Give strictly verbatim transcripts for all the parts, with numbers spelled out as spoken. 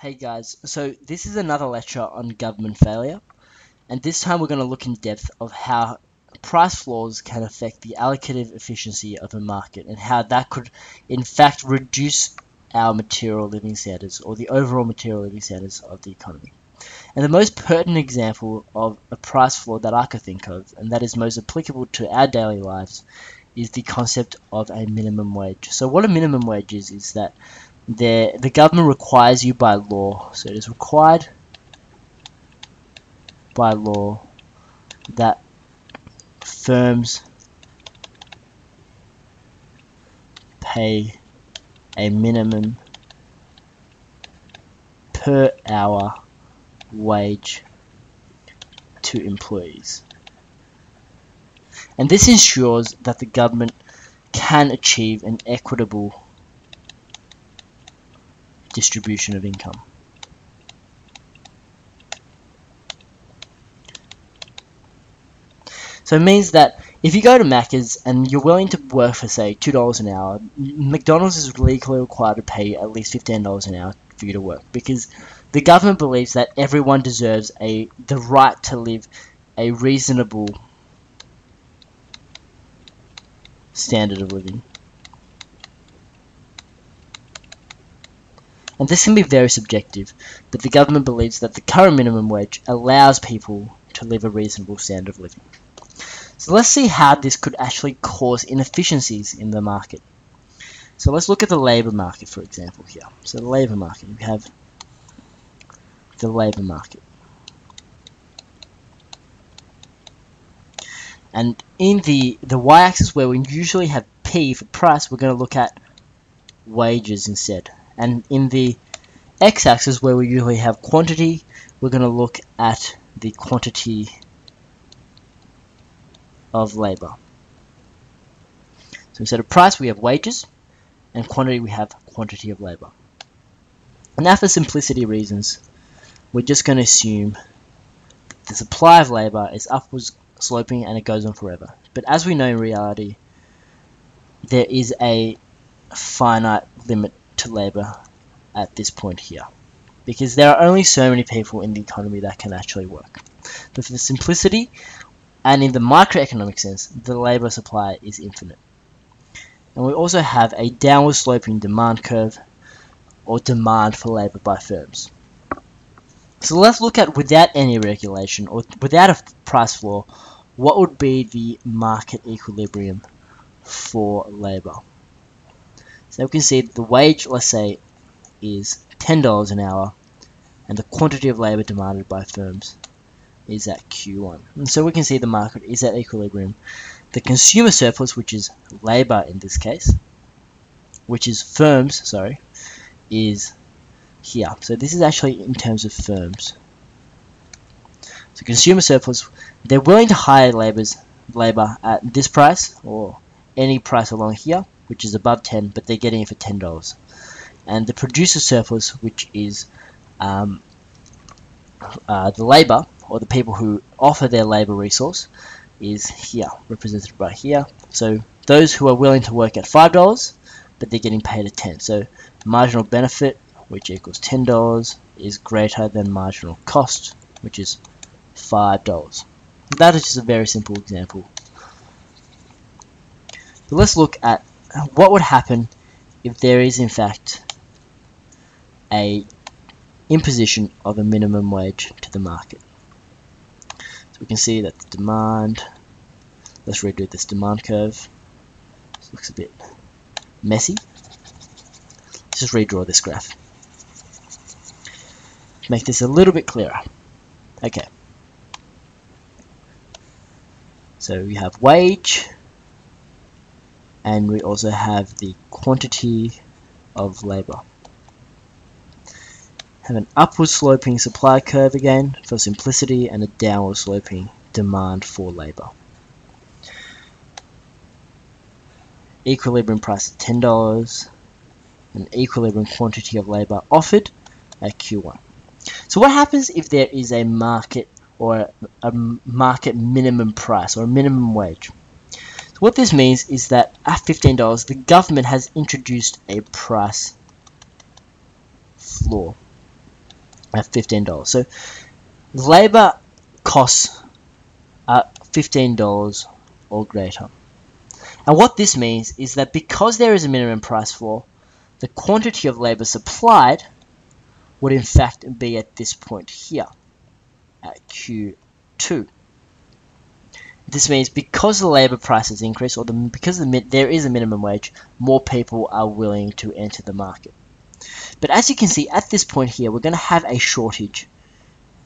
Hey guys, so this is another lecture on government failure, and this time we're going to look in depth of how price floors can affect the allocative efficiency of a market and how that could in fact reduce our material living standards or the overall material living standards of the economy. And the most pertinent example of a price floor that I could think of, and that is most applicable to our daily lives, is the concept of a minimum wage. So what a minimum wage is, is that The, the government requires you by law, so it is required by law that firms pay a minimum per hour wage to employees. And this ensures that the government can achieve an equitable distribution of income. So it means that if you go to Macca's and you're willing to work for, say, two dollars an hour, McDonald's is legally required to pay at least fifteen dollars an hour for you to work, because the government believes that everyone deserves a the right to live a reasonable standard of living. And this can be very subjective, but the government believes that the current minimum wage allows people to live a reasonable standard of living. So let's see how this could actually cause inefficiencies in the market. So let's look at the labour market, for example, here. So the labour market, we have the labour market. And in the, the y-axis, where we usually have P for price, we're going to look at wages instead. And in the x-axis, where we usually have quantity, we're going to look at the quantity of labor. So instead of price, we have wages, and quantity, we have quantity of labor. And now, for simplicity reasons, we're just going to assume that the supply of labor is upwards sloping and it goes on forever. But as we know in reality, there is a finite limit to labor at this point here, because there are only so many people in the economy that can actually work. But for the simplicity and in the microeconomic sense, the labor supply is infinite. And we also have a downward sloping demand curve, or demand for labor by firms. So let's look at, without any regulation or without a price floor, what would be the market equilibrium for labor. So we can see the wage, let's say, is ten dollars an hour, and the quantity of labor demanded by firms is at Q one. And so we can see the market is at equilibrium. The consumer surplus, which is labor in this case, which is firms, sorry, is here. So this is actually in terms of firms. So consumer surplus, they're willing to hire labor's, labor at this price, or any price along here, which is above ten, but they're getting it for ten dollars. And the producer surplus, which is um, uh, the labor, or the people who offer their labor resource, is here, represented by here. So those who are willing to work at five dollars, but they're getting paid at ten. So marginal benefit, which equals ten dollars, is greater than marginal cost, which is five dollars. That is just a very simple example. But let's look at what would happen if there is in fact a imposition of a minimum wage to the market. So we can see that the demand, let's redo this demand curve, this looks a bit messy, let's just redraw this graph, make this a little bit clearer. Okay, so we have wage, and we also have the quantity of labor. Have an upward sloping supply curve again for simplicity, and a downward sloping demand for labor. Equilibrium price at ten dollars, an equilibrium quantity of labor offered at Q one. So what happens if there is a market, or a market minimum price, or a minimum wage? What this means is that at fifteen dollars, the government has introduced a price floor. at fifteen dollars. So labor costs are fifteen dollars or greater. And what this means is that because there is a minimum price floor, the quantity of labor supplied would in fact be at this point here, at Q two. This means because the labor prices increase, or the, because the, there is a minimum wage, more people are willing to enter the market. But as you can see, at this point here, we're going to have a shortage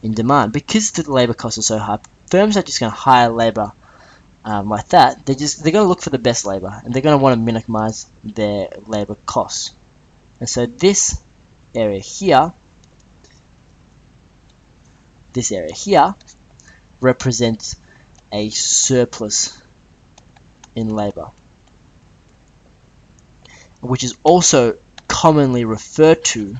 in demand. Because the labor costs are so high, firms are just going to hire labor um, like that. They're, just, they're going to look for the best labor, and they're going to want to minimize their labor costs. And so this area here, this area here, represents a surplus in labor, which is also commonly referred to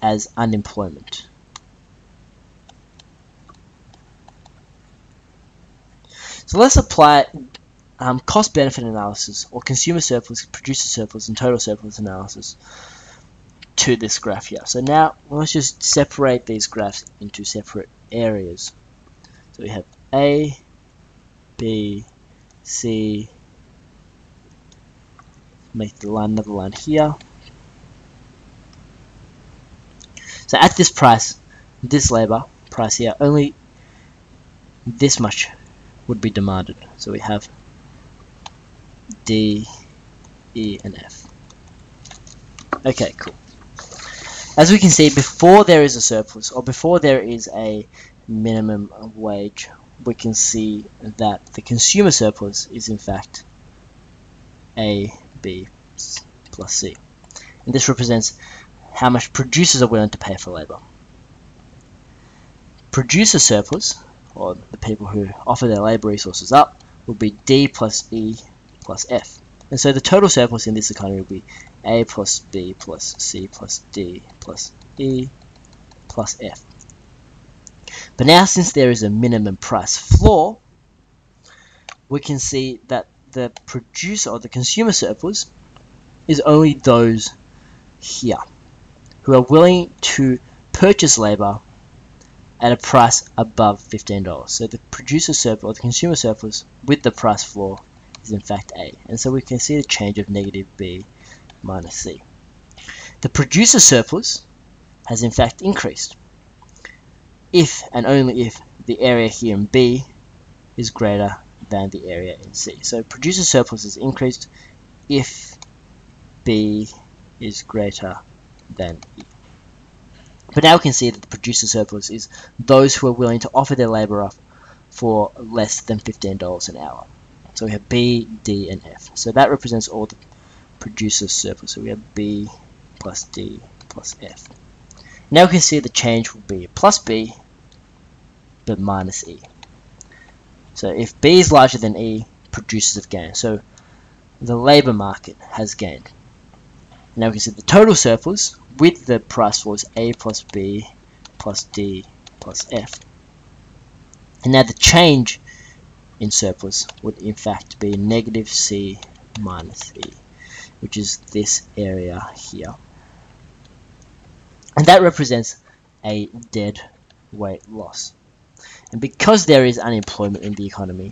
as unemployment. So let's apply um, cost-benefit analysis, or consumer surplus, producer surplus, and total surplus analysis to this graph here. So now let's just separate these graphs into separate areas. So we have A, B, C, make the line, another line here. So at this price, this labor price here, only this much would be demanded. So we have D, E, and F. Okay, cool. As we can see, before there is a surplus, or before there is a minimum wage, we can see that the consumer surplus is in fact A, B plus C, and this represents how much producers are willing to pay for labor. Producer surplus, or the people who offer their labor resources up, will be D plus E plus F, and so the total surplus in this economy will be A plus B plus C plus D plus E plus F. But now, since there is a minimum price floor, we can see that the producer, or the consumer surplus, is only those here who are willing to purchase labor at a price above fifteen dollars. So the producer surplus, or the consumer surplus, with the price floor is in fact A. And so we can see the change of negative B minus C. The producer surplus has in fact increased if and only if the area here in B is greater than the area in C. So producer surplus is increased if B is greater than E. But now we can see that the producer surplus is those who are willing to offer their labor up for less than fifteen dollars an hour. So we have B, D, and F. So that represents all the producer surplus. So we have B plus D plus F. Now we can see the change will be plus B, but minus E. So if B is larger than E, producers have gained. So the labour market has gained. Now we can see the total surplus with the price floor is A plus B plus D plus F. And now the change in surplus would in fact be negative C minus E, which is this area here. And that represents a dead weight loss. And because there is unemployment in the economy,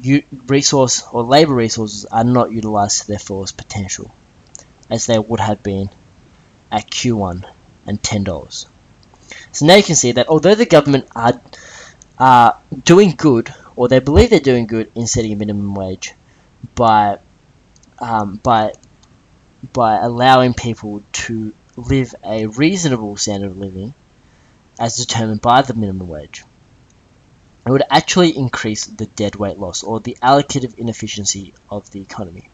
you, resource or labor resources are not utilized to their fullest potential, as they would have been at Q one and ten dollars. So now you can see that although the government are, are doing good, or they believe they're doing good in setting a minimum wage by um, by by allowing people to live a reasonable standard of living as determined by the minimum wage, it would actually increase the deadweight loss, or the allocative inefficiency of the economy.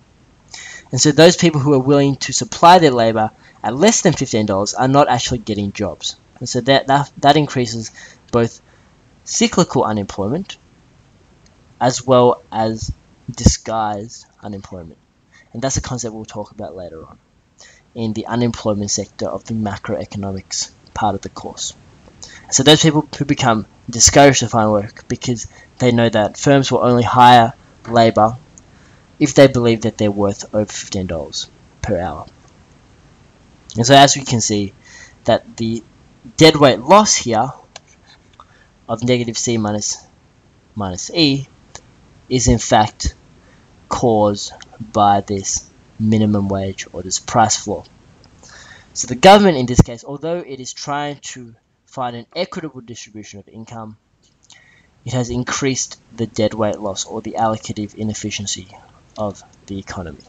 And so those people who are willing to supply their labor at less than fifteen dollars are not actually getting jobs. And so that, that, that increases both cyclical unemployment as well as disguised unemployment. And that's a concept we'll talk about later on in the unemployment sector of the macroeconomics part of the course. So those people who become discouraged to find work because they know that firms will only hire labor if they believe that they're worth over fifteen dollars per hour. And so as we can see, that the deadweight loss here of negative C minus minus E is in fact caused by this minimum wage or this price floor. So the government in this case, although it is trying to find an equitable distribution of income, it has increased the deadweight loss or the allocative inefficiency of the economy.